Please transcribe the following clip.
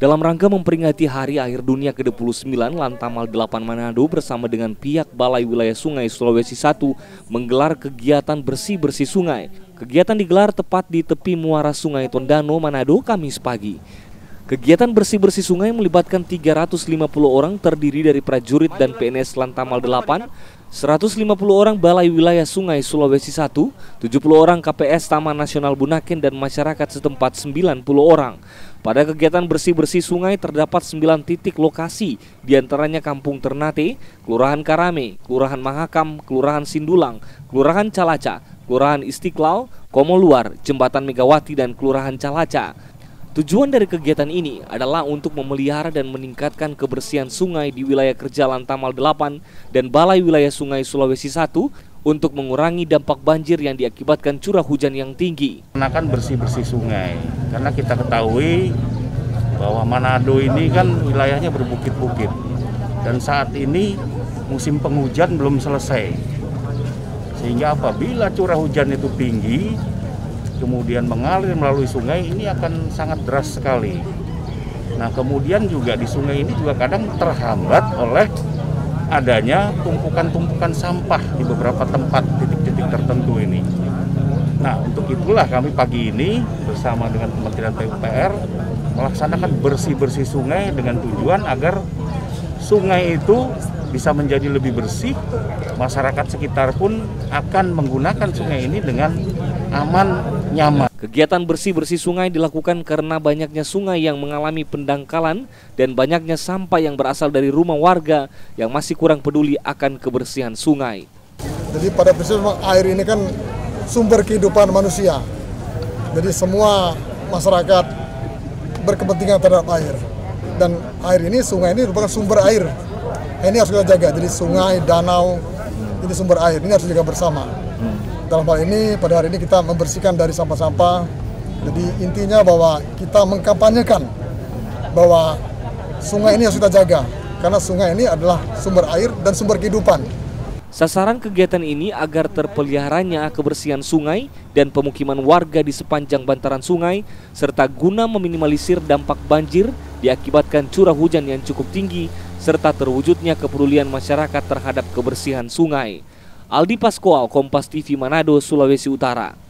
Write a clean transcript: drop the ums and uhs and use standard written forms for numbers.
Dalam rangka memperingati Hari Air Dunia ke-29, Lantamal VIII Manado bersama dengan pihak Balai Wilayah Sungai Sulawesi I menggelar kegiatan bersih-bersih sungai. Kegiatan digelar tepat di tepi muara Sungai Tondano, Manado, Kamis pagi. Kegiatan bersih-bersih sungai melibatkan 350 orang terdiri dari prajurit dan PNS Lantamal VIII, 150 orang Balai Wilayah Sungai Sulawesi I, 70 orang KPS Taman Nasional Bunaken dan masyarakat setempat 90 orang. Pada kegiatan bersih-bersih sungai terdapat 9 titik lokasi, diantaranya Kampung Ternate, Kelurahan Kerame, Kelurahan Mahakam, Kelurahan Sindulang, Kelurahan Calaca, Kelurahan Istiqlal, Komoluar, Jembatan Megawati, dan Kelurahan Calaca. Tujuan dari kegiatan ini adalah untuk memelihara dan meningkatkan kebersihan sungai di wilayah kerja Lantamal VIII dan Balai Wilayah Sungai Sulawesi I untuk mengurangi dampak banjir yang diakibatkan curah hujan yang tinggi. Akan bersih-bersih sungai, karena kita ketahui bahwa Manado ini kan wilayahnya berbukit-bukit, dan saat ini musim penghujan belum selesai, sehingga apabila curah hujan itu tinggi kemudian mengalir melalui sungai, ini akan sangat deras sekali. Nah, kemudian juga di sungai ini juga kadang terhambat oleh adanya tumpukan-tumpukan sampah di beberapa tempat, titik-titik tertentu ini. Nah, untuk itulah kami pagi ini bersama dengan Kementerian PUPR melaksanakan bersih-bersih sungai dengan tujuan agar sungai itu bisa menjadi lebih bersih, masyarakat sekitar pun akan menggunakan sungai ini dengan aman, nyaman. Kegiatan bersih-bersih sungai dilakukan karena banyaknya sungai yang mengalami pendangkalan dan banyaknya sampah yang berasal dari rumah warga yang masih kurang peduli akan kebersihan sungai. Jadi pada prinsipnya air ini kan sumber kehidupan manusia. Jadi semua masyarakat berkepentingan terhadap air. Dan air ini, sungai ini merupakan sumber air. Ini harus kita jaga. Jadi sungai, danau, ini sumber air. Ini harus dijaga bersama. Dalam hal ini, pada hari ini kita membersihkan dari sampah-sampah. Jadi intinya bahwa kita mengkampanyekan bahwa sungai ini harus kita jaga, karena sungai ini adalah sumber air dan sumber kehidupan. Sasaran kegiatan ini agar terpeliharanya kebersihan sungai dan pemukiman warga di sepanjang bantaran sungai, serta guna meminimalisir dampak banjir diakibatkan curah hujan yang cukup tinggi, serta terwujudnya kepedulian masyarakat terhadap kebersihan sungai. Aldy Pascoal, Kompas TV Manado, Sulawesi Utara.